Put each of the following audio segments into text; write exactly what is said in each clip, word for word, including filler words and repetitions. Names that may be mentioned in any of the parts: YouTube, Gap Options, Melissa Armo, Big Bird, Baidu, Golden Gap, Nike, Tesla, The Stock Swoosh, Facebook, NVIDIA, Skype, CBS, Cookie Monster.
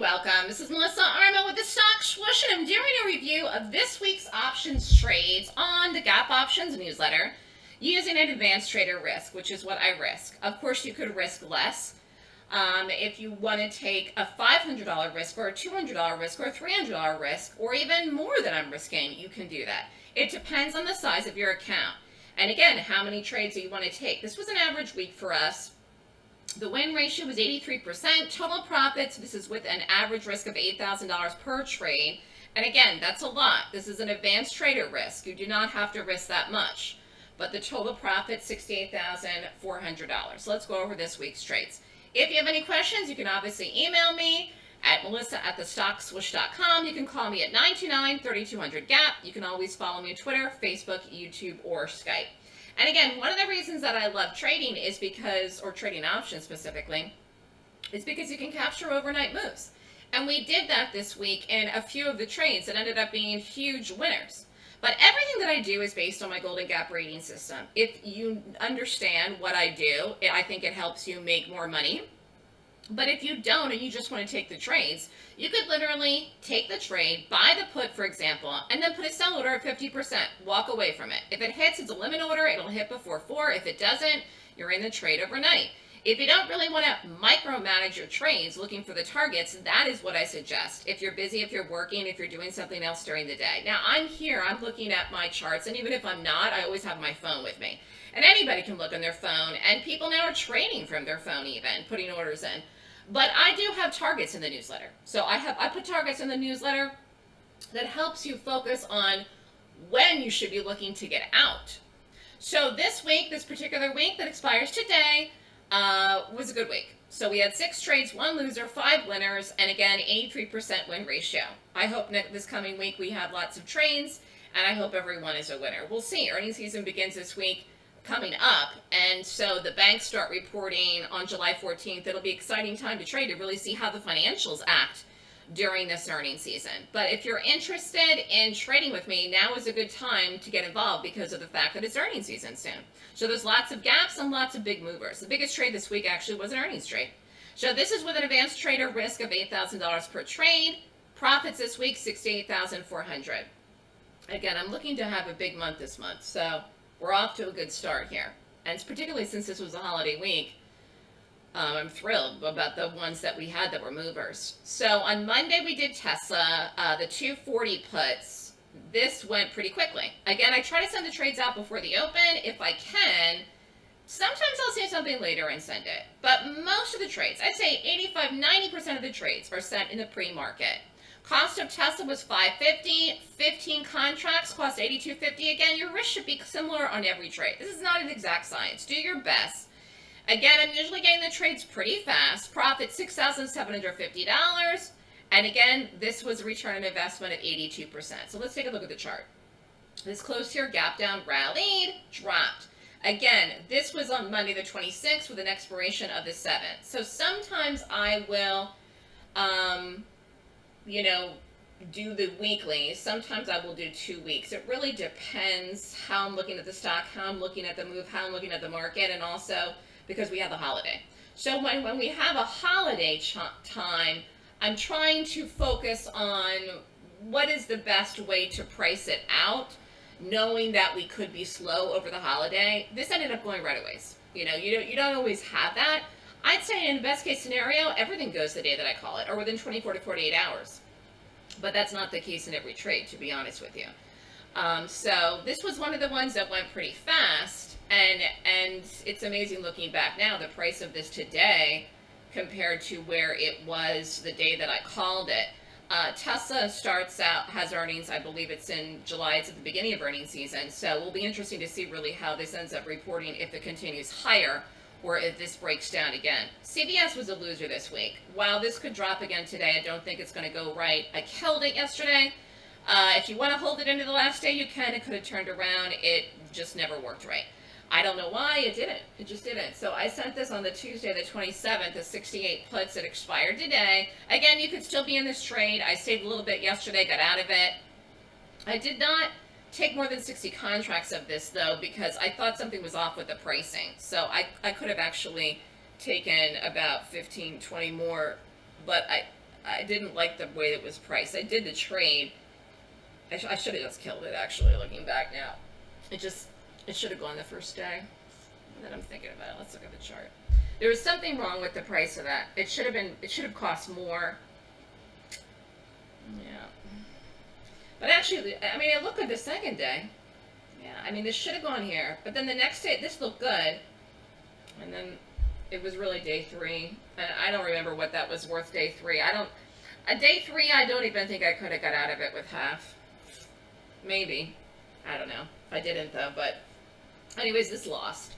and welcome. This is Melissa Armo with The Stock Swoosh, and I'm doing a review of this week's options trades on the Gap Options newsletter using an advanced trader risk, which is what I risk. Of course, you could risk less um, if you want to take a five hundred dollar risk or a two hundred dollar risk or a three hundred dollar risk or even more than I'm risking. You can do that. It depends on the size of your account. And again, how many trades do you want to take? This was an average week for us. The win ratio was eighty-three percent, total profits, this is with an average risk of eight thousand dollars per trade. And again, that's a lot. This is an advanced trader risk. You do not have to risk that much. But the total profit, sixty-eight thousand four hundred dollars. Let's go over this week's trades. If you have any questions, you can obviously email me at melissa at the stock swoosh dot com. You can call me at nine two nine, three two zero zero GAP. You can always follow me on Twitter, Facebook, YouTube, or Skype. And again, one of the reasons that I love trading is because, or trading options specifically, is because you can capture overnight moves. And we did that this week in a few of the trades that ended up being huge winners. But everything that I do is based on my Golden Gap rating system. If you understand what I do, I think it helps you make more money. But if you don't and you just want to take the trades, you could literally take the trade, buy the put, for example, and then put a sell order at fifty percent. Walk away from it. If it hits, it's a limit order. It'll hit before four. If it doesn't, you're in the trade overnight. If you don't really want to micromanage your trades looking for the targets, that is what I suggest. If you're busy, if you're working, if you're doing something else during the day. Now, I'm here. I'm looking at my charts. And even if I'm not, I always have my phone with me. And anybody can look on their phone. And people now are trading from their phone even, putting orders in. But I do have targets in the newsletter. So I have I put targets in the newsletter that helps you focus on when you should be looking to get out. So this week, this particular week that expires today, uh, was a good week. So we had six trades, one loser, five winners, and again, eighty-three percent win ratio. I hope next, this coming week we have lots of trades, and I hope everyone is a winner. We'll see. Earnings season begins this week. Coming up, and so the banks start reporting on July fourteenth. It'll be an exciting time to trade to really see how the financials act during this earnings season. But if you're interested in trading with me, now is a good time to get involved because of the fact that it's earnings season soon. So there's lots of gaps and lots of big movers. The biggest trade this week actually was an earnings trade. So this is with an advanced trader risk of eight thousand dollars per trade. Profits this week, sixty-eight thousand four hundred dollars. Again, I'm looking to have a big month this month, so we're off to a good start here. And particularly since this was a holiday week, um, I'm thrilled about the ones that we had that were movers. So on Monday, we did Tesla, uh, the two forty puts. This went pretty quickly. Again, I try to send the trades out before the open if I can. Sometimes I'll say something later and send it. But most of the trades, I'd say eighty-five, ninety percent of the trades are sent in the pre-market. Cost of Tesla was five fifty. fifteen contracts cost eighty-two fifty. Again, your risk should be similar on every trade. This is not an exact science. Do your best. Again, I'm usually getting the trades pretty fast. Profit six thousand seven hundred fifty dollars. And again, this was a return on investment of eighty-two percent. So let's take a look at the chart. This closed here, gap down, rallied, dropped. Again, this was on Monday the twenty-sixth with an expiration of the seventh. So sometimes I will um you know, do the weekly. Sometimes I will do two weeks. It really depends how I'm looking at the stock, how I'm looking at the move, how I'm looking at the market, and also because we have the holiday. So when, when we have a holiday ch time, I'm trying to focus on what is the best way to price it out, knowing that we could be slow over the holiday. This ended up going right away. You know, you don't, you don't always have that. I'd say in the best case scenario, everything goes the day that I call it, or within twenty-four to forty-eight hours. But that's not the case in every trade, to be honest with you. Um, so this was one of the ones that went pretty fast, and and it's amazing looking back now, the price of this today compared to where it was the day that I called it. Uh, Tesla starts out, has earnings, I believe it's in July, it's at the beginning of earnings season, so it'll be interesting to see really how this ends up reporting if it continues higher, or if this breaks down again. C B S was a loser this week. While this could drop again today, I don't think it's going to go right. I killed it yesterday. Uh, if you want to hold it into the last day, you can. It could have turned around. It just never worked right. I don't know why. It didn't. It just didn't. So I sent this on the Tuesday, the twenty-seventh, the sixty-eight puts that expired today. Again, you could still be in this trade. I saved a little bit yesterday, got out of it. I did not take more than sixty contracts of this, though, because I thought something was off with the pricing. So I, I could have actually taken about fifteen, twenty more, but I I didn't like the way it was priced. I did the trade. I, sh I should have just killed it, actually, looking back now. It just, it should have gone the first day. That I'm thinking about it. Let's look at the chart. There was something wrong with the price of that. It should have been, it should have cost more. Yeah. But actually, I mean, I look at the second day. Yeah, I mean, this should have gone here. But then the next day, this looked good. And then it was really day three. And I don't remember what that was worth day three. I don't, a day three, I don't even think I could have got out of it with half. Maybe. I don't know. I didn't, though. But anyways, this lost.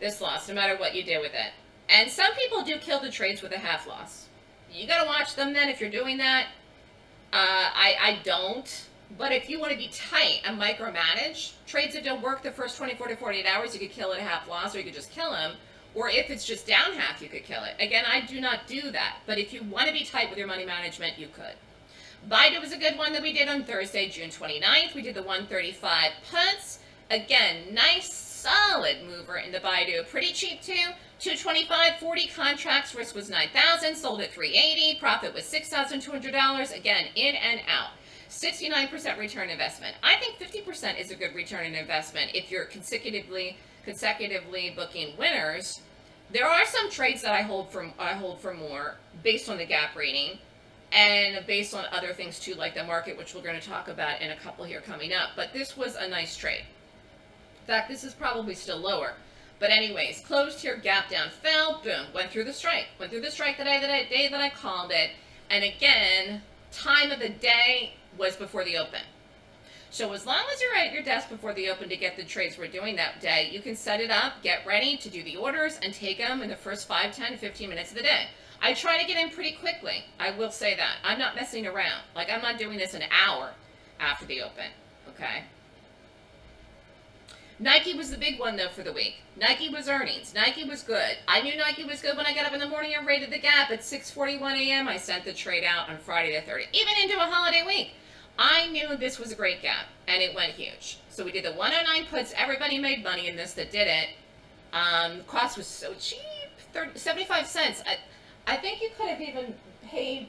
This loss, no matter what you do with it. And some people do kill the trades with a half loss. You got to watch them then if you're doing that. Uh, I, I don't. But if you want to be tight and micromanage, trades that don't work the first twenty-four to forty-eight hours, you could kill it a half loss, or you could just kill them. Or if it's just down half, you could kill it. Again, I do not do that. But if you want to be tight with your money management, you could. Baidu was a good one that we did on Thursday, June twenty-ninth. We did the one thirty-five puts. Again, nice. Solid mover in the Baidu. Pretty cheap too. two twenty-five, forty contracts. Risk was nine thousand. Sold at three eighty. Profit was six thousand two hundred dollars. Again, in and out. sixty-nine percent return investment. I think fifty percent is a good return in investment if you're consecutively consecutively booking winners. There are some trades that I hold from I hold for more based on the gap rating and based on other things too, like the market, which we're going to talk about in a couple here coming up. But this was a nice trade. In fact, this is probably still lower, but anyways, closed here, gap down, fell, boom, went through the strike, went through the strike the day that I, day that I called it, and again, time of the day was before the open. So as long as you're at your desk before the open to get the trades we're doing that day, you can set it up, get ready to do the orders, and take them in the first five, ten, fifteen minutes of the day. I try to get in pretty quickly, I will say that. I'm not messing around, like I'm not doing this an hour after the open, okay? Nike was the big one, though, for the week. Nike was earnings. Nike was good. I knew Nike was good when I got up in the morning and raided the gap at six forty-one a m I sent the trade out on Friday the thirtieth, even into a holiday week. I knew this was a great gap, and it went huge. So we did the one oh nine puts. Everybody made money in this that did it. Um, cost was so cheap, thirty, seventy-five cents. I, I think you could have even paid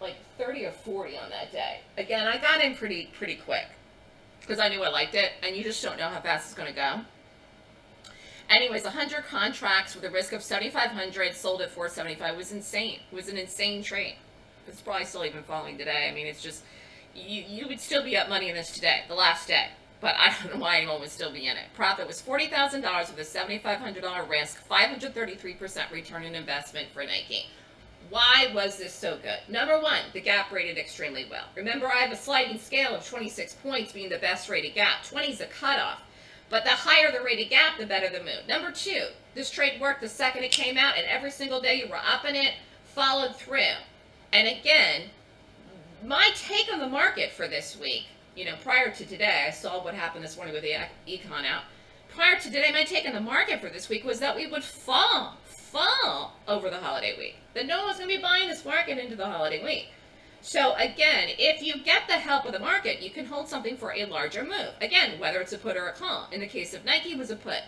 like thirty or forty on that day. Again, I got in pretty, pretty quick, because I knew I liked it, and you just don't know how fast it's going to go. Anyways, one hundred contracts with a risk of seventy-five hundred, sold at four seventy-five. It was insane. It was an insane trade. It's probably still even falling today. I mean, it's just, you, you would still be up money in this today, the last day. But I don't know why anyone would still be in it. Profit was forty thousand dollars with a seventy-five hundred dollar risk, five hundred thirty-three percent return on investment for Nike. Why was this so good? Number one, the gap rated extremely well. Remember, I have a sliding scale of twenty-six points being the best rated gap. twenty is a cutoff, but the higher the rated gap, the better the move. Number two, this trade worked the second it came out, and every single day you were up in it, followed through. And again, my take on the market for this week, you know, prior to today, I saw what happened this morning with the econ out. Prior to today, my take on the market for this week was that we would fall, fall over the holiday week. That no one's going to be buying this market into the holiday week. So again, if you get the help of the market, you can hold something for a larger move. Again, whether it's a put or a call. In the case of Nike, it was a put.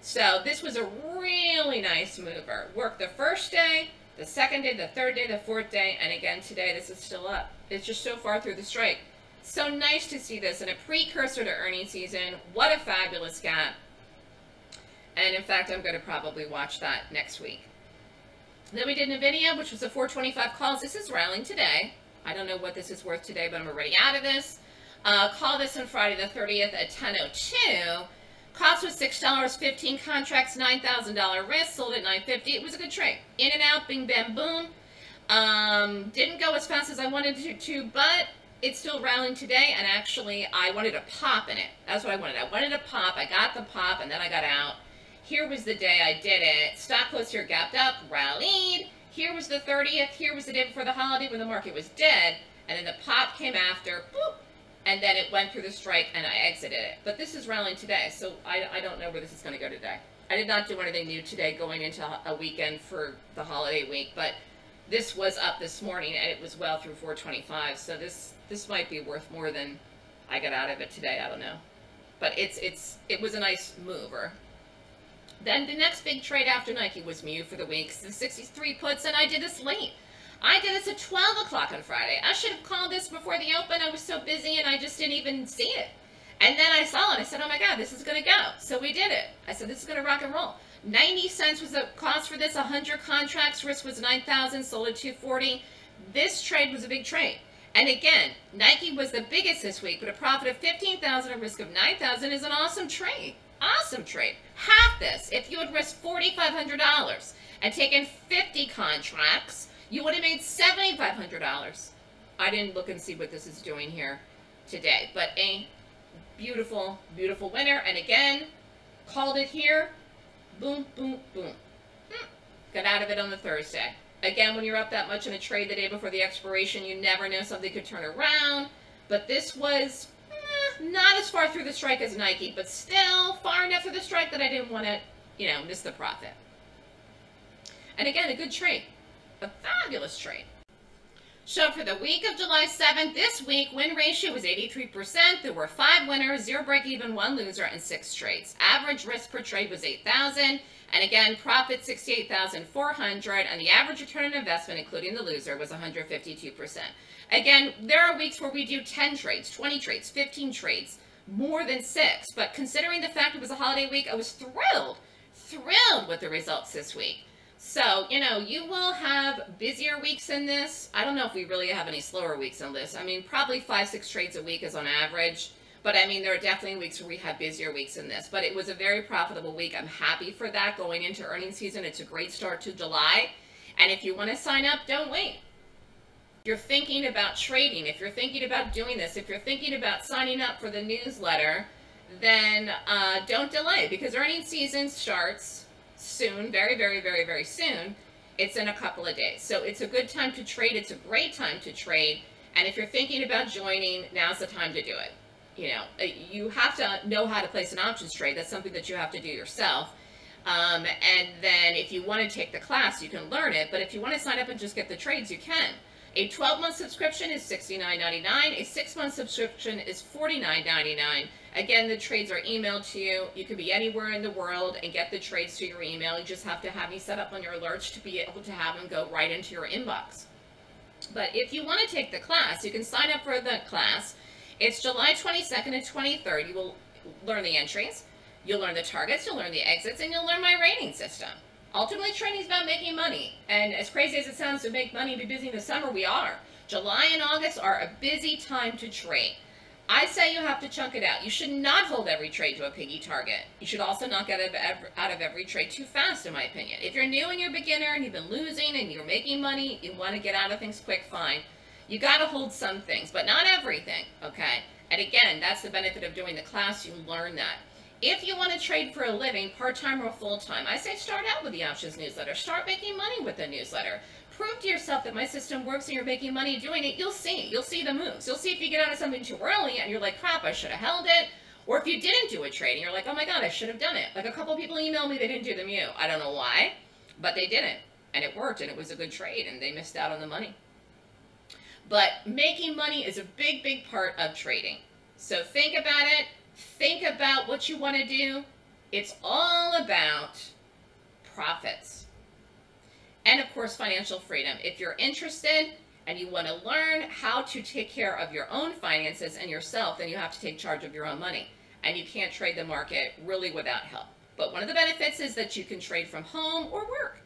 So this was a really nice mover. Worked the first day, the second day, the third day, the fourth day, and again today, this is still up. It's just so far through the strike. So nice to see this in a precursor to earnings season. What a fabulous gap. And in fact, I'm going to probably watch that next week. Then we did NVIDIA, which was a four twenty-five calls. This is rallying today. I don't know what this is worth today, but I'm already out of this. Uh, call this on Friday the thirtieth at ten oh two. Cost was six dollars, fifteen contracts, nine thousand dollar risk, sold at nine fifty. It was a good trade. In and out, bing, bam, boom. Um, didn't go as fast as I wanted to, to but... it's still rallying today, and actually I wanted a pop in it. That's what I wanted. I wanted a pop. I got the pop, and then I got out. Here was the day I did it. Stock closed here, gapped up, rallied. Here was the thirtieth. Here was the day before the holiday when the market was dead, and then the pop came after, boop, and then it went through the strike, and I exited it. But this is rallying today, so I, I don't know where this is going to go today. I did not do anything new today going into a weekend for the holiday week, but this was up this morning, and it was well through four twenty-five, so this this might be worth more than I got out of it today. I don't know. But it's it's it was a nice mover. Then the next big trade after Nike was Mew for the week, the sixty-three puts, and I did this late. I did this at twelve o'clock on Friday. I should have called this before the open. I was so busy and I just didn't even see it. And then I saw it. I said, oh my God, this is going to go. So we did it. I said, this is going to rock and roll. ninety cents was the cost for this. one hundred contracts. Risk was nine thousand. Sold at two forty. This trade was a big trade. And again, Nike was the biggest this week, but a profit of fifteen thousand, a risk of nine thousand is an awesome trade. Awesome trade. Half this. If you had risked four thousand five hundred dollars and taken fifty contracts, you would have made seven thousand five hundred dollars. I didn't look and see what this is doing here today, but a beautiful, beautiful winner. And again, called it here. Boom, boom, boom. Hmm. Got out of it on the Thursday. Again, when you're up that much in a trade the day before the expiration, you never know, something could turn around. But this was eh, not as far through the strike as Nike, but still far enough through the strike that I didn't want to, you know, miss the profit. And again, a good trade. A fabulous trade. So for the week of July seventh, this week, win ratio was eighty-three percent. There were five winners, zero break-even, one loser, and six trades. Average risk per trade was eight thousand dollars. And again, profit sixty-eight thousand four hundred dollars, and the average return on investment, including the loser, was one hundred fifty-two percent. Again, there are weeks where we do ten trades, twenty trades, fifteen trades, more than six. But considering the fact it was a holiday week, I was thrilled, thrilled with the results this week. So, you know, you will have busier weeks in this. I don't know if we really have any slower weeks in this. I mean, probably five, six trades a week is on average. But, I mean, there are definitely weeks where we have busier weeks in this. But it was a very profitable week. I'm happy for that going into earnings season. It's a great start to July. And if you want to sign up, don't wait. If you're thinking about trading, if you're thinking about doing this, if you're thinking about signing up for the newsletter, then uh, don't delay, because earnings season starts soon, very, very, very, very soon. It's in a couple of days. So it's a good time to trade. It's a great time to trade. And if you're thinking about joining, now's the time to do it. You know, you have to know how to place an options trade. That's something that you have to do yourself. Um, and then if you want to take the class, you can learn it. But if you want to sign up and just get the trades, you can. A twelve-month subscription is sixty-nine ninety-nine. A six-month subscription is forty-nine ninety-nine. Again, the trades are emailed to you. You could be anywhere in the world and get the trades to your email. You just have to have me set up on your alerts to be able to have them go right into your inbox. But if you want to take the class, you can sign up for the class. It's July twenty-second and twenty-third. You will learn the entries, you'll learn the targets, you'll learn the exits, and you'll learn my rating system. Ultimately, trading is about making money. And as crazy as it sounds to make money and be busy in the summer, we are. July and August are a busy time to trade. I say you have to chunk it out. You should not hold every trade to a piggy target. You should also not get out of every trade too fast, in my opinion. If you're new and you're a beginner and you've been losing and you're making money, you want to get out of things quick, fine. You got to hold some things, but not everything, okay? And again, that's the benefit of doing the class. You learn that. If you want to trade for a living, part-time or full-time, I say start out with the options newsletter. Start making money with the newsletter. Prove to yourself that my system works and you're making money doing it. You'll see. You'll see the moves. You'll see if you get out of something too early and you're like, crap, I should have held it. Or if you didn't do a trade and you're like, oh my God, I should have done it. Like a couple people emailed me, they didn't do the move. I don't know why, but they didn't. And it worked and it was a good trade and they missed out on the money. But making money is a big, big part of trading. So think about it. Think about what you want to do. It's all about profits. And of course, financial freedom. If you're interested and you want to learn how to take care of your own finances and yourself, then you have to take charge of your own money. And you can't trade the market really without help. But one of the benefits is that you can trade from home or work.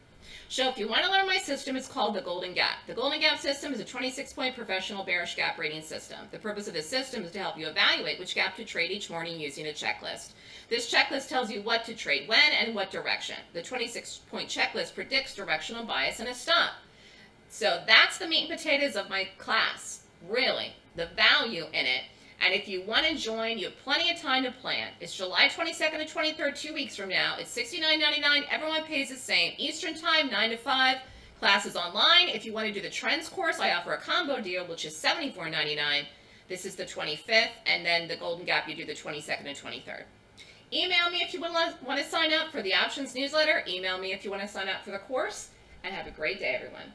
So if you want to learn my system, it's called the Golden Gap. The Golden Gap system is a twenty-six point professional bearish gap rating system. The purpose of this system is to help you evaluate which gap to trade each morning using a checklist. This checklist tells you what to trade when and what direction. The twenty-six point checklist predicts directional bias in a stop. So that's the meat and potatoes of my class, really, the value in it. And if you want to join, you have plenty of time to plan. It's July twenty-second and twenty-third, two weeks from now. It's sixty-nine ninety-nine. Everyone pays the same. Eastern time, nine to five. Class is online. If you want to do the trends course, I offer a combo deal, which is seventy-four ninety-nine. This is the twenty-fifth. And then the Golden Gap, you do the twenty-second and twenty-third. Email me if you want to sign up for the options newsletter. Email me if you want to sign up for the course. And have a great day, everyone.